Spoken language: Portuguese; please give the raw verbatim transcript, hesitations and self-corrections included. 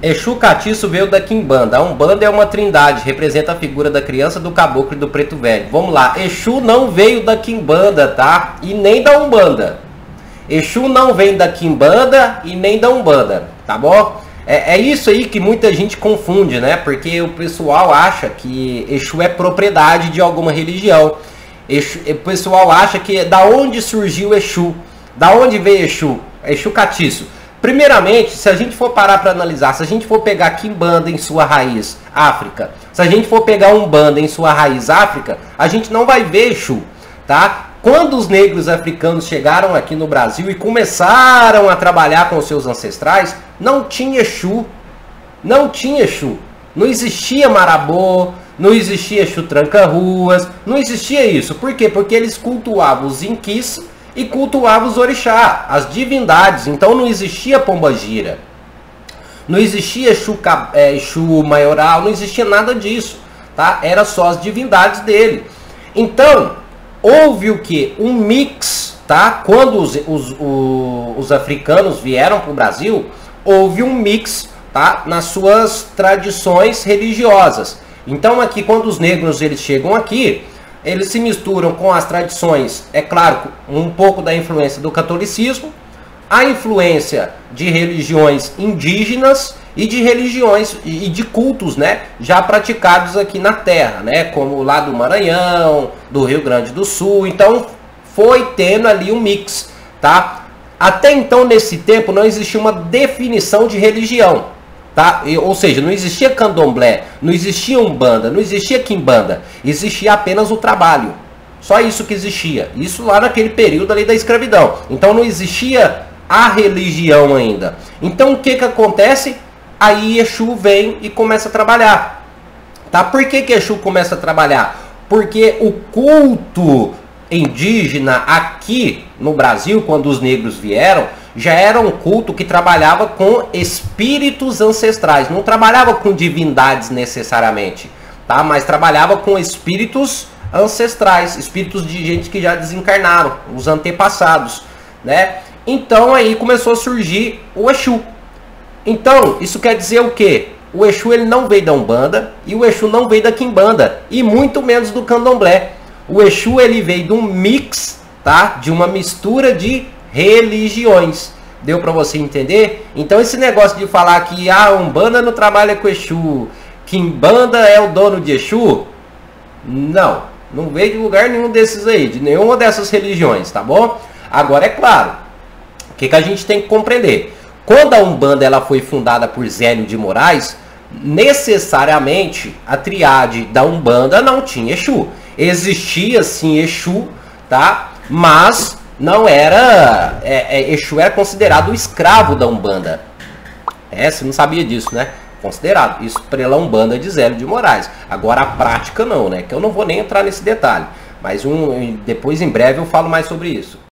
Exu Catiço veio da Quimbanda. A Umbanda é uma trindade, representa a figura da criança, do caboclo e do preto velho. Vamos lá, Exu não veio da Quimbanda, tá? E nem da Umbanda. Exu não vem da Quimbanda e nem da Umbanda, tá bom? É, é isso aí que muita gente confunde, né? Porque o pessoal acha que Exu é propriedade de alguma religião. Exu, o pessoal acha que da onde surgiu Exu? Da onde veio Exu? Exu Catiço. Primeiramente, se a gente for parar para analisar, se a gente for pegar Quimbanda em sua raiz África, se a gente for pegar Umbanda em sua raiz África, a gente não vai ver Exu, tá? Quando os negros africanos chegaram aqui no Brasil e começaram a trabalhar com seus ancestrais, não tinha Exu, não tinha Exu, não existia marabô, não existia Exu Tranca Ruas, não existia isso. Por quê? Porque eles cultuavam os Inquis e cultuavam os orixá, as divindades. Então não existia pomba gira, não existia Exu, é, Exu maioral, não existia nada disso, tá? Era só as divindades dele. Então houve o que? Um mix, tá? Quando os, os, os, os africanos vieram para o Brasil, houve um mix, tá? Nas suas tradições religiosas. Então aqui, quando os negros eles chegam aqui, eles se misturam com as tradições, é claro, um pouco da influência do catolicismo, a influência de religiões indígenas e de religiões e de cultos, né, já praticados aqui na terra, né, como lá do Maranhão, do Rio Grande do Sul. Então foi tendo ali um mix, tá? Até então, nesse tempo, não existia uma definição de religião. Tá? Ou seja, não existia candomblé, não existia umbanda, não existia quimbanda. Existia apenas o trabalho. Só isso que existia. Isso lá naquele período ali da escravidão. Então não existia a religião ainda. Então o que, que acontece? Aí Exu vem e começa a trabalhar. Tá? Por que, que Exu começa a trabalhar? Porque o culto indígena aqui no Brasil, quando os negros vieram, já era um culto que trabalhava com espíritos ancestrais, não trabalhava com divindades necessariamente, tá? Mas trabalhava com espíritos ancestrais, espíritos de gente que já desencarnaram, os antepassados, né? Então aí começou a surgir o Exu. Então isso quer dizer o quê? O Exu ele não veio da Umbanda e o Exu não veio da Quimbanda e muito menos do Candomblé. O Exu ele veio de um mix, tá? De uma mistura de religiões. Deu para você entender? Então esse negócio de falar que a ah, Umbanda não trabalha com Exu, Quimbanda é o dono de Exu, não, não veio de lugar nenhum desses aí, de nenhuma dessas religiões, tá bom? Agora é claro, o que, que a gente tem que compreender? Quando a Umbanda ela foi fundada por Zélio de Moraes, necessariamente a triade da Umbanda não tinha Exu. Existia sim Exu, tá? Mas não era... É, é, Exu era considerado o escravo da Umbanda. É, você não sabia disso, né? Considerado. Isso pela Umbanda de Zélio de Moraes. Agora a prática não, né? Que eu não vou nem entrar nesse detalhe. Mas um, depois em breve eu falo mais sobre isso.